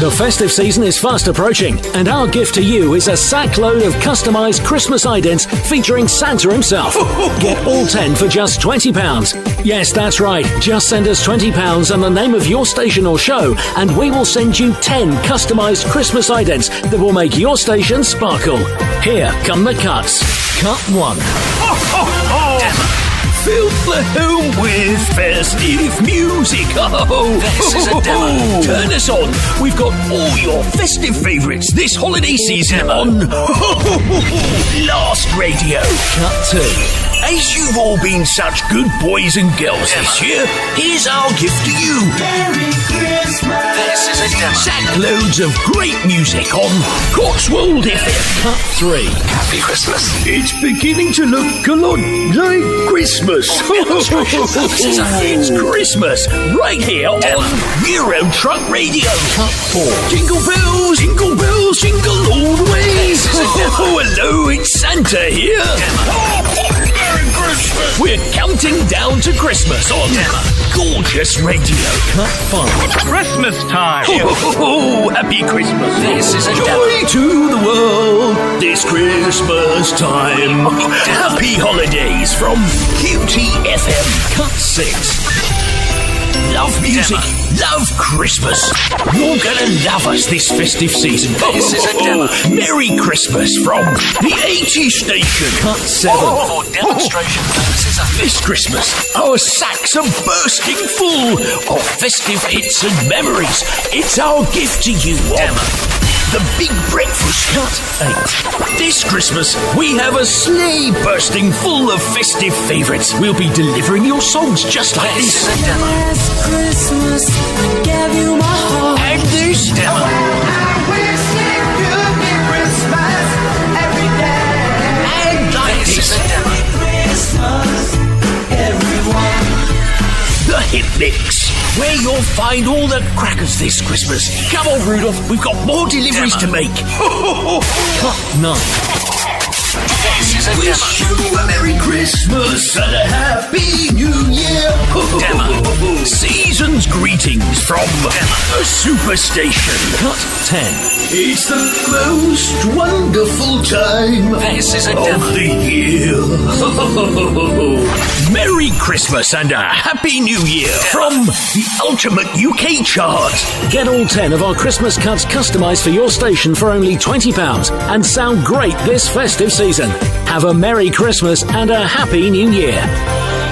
The festive season is fast approaching, and our gift to you is a sackload of customised Christmas idents featuring Santa himself. Get all 10 for just £20. Yes, that's right. Just send us £20 and the name of your station or show, and we will send you 10 customised Christmas idents that will make your station sparkle. Here come the cuts. Cut 1. Emma. Fill the home with festive music. Oh, this is a demo. Turn us on. We've got all your festive favourites this holiday season on Last Radio. Cut 2. As you've all been such good boys and girls this year, here's our gift to you. Merry Christmas. This is a demo. Sackloads of great music on Corks World FM. Cut 3. Happy Christmas. It's beginning to look a lot like Christmas. It's Christmas right here on Euro Truck Radio. Cut 4. Jingle bells, jingle all the way. Oh, hello, it's Santa here. We're counting down to Christmas on Gorgeous Radio. Cut 5. Christmas time. Happy Christmas. This is a joy to the world this Christmas time. Happy holidays from QTFM. Cut 6. Love music. Love Christmas. You're gonna love us this festive season. This is a demo. Merry Christmas from the 80 station. Cut 7. Demonstration. This Christmas, our sacks are bursting full of festive hits and memories. It's our gift to you, Emma. The Big Breakfast. Cut 8. This Christmas, we have a sleigh bursting full of festive favourites. We'll be delivering your songs just like this. Last Christmas, I gave you my heart. And this demo. I wish it could be Christmas every day. And like this. Happy Christmas, everyone. The Hip Mix, where you'll find all the crackers this Christmas. Come on, Rudolph, we've got more deliveries to make. Cut 9. This is a wish you a Merry Christmas and a Happy New Year. Season's greetings from a superstation. Cut 10. It's the most wonderful time of the year. Merry Christmas and a Happy New Year from the Ultimate UK Chart. Get all 10 of our Christmas cuts customised for your station for only £20 and sound great this festive season. Have a Merry Christmas and a Happy New Year.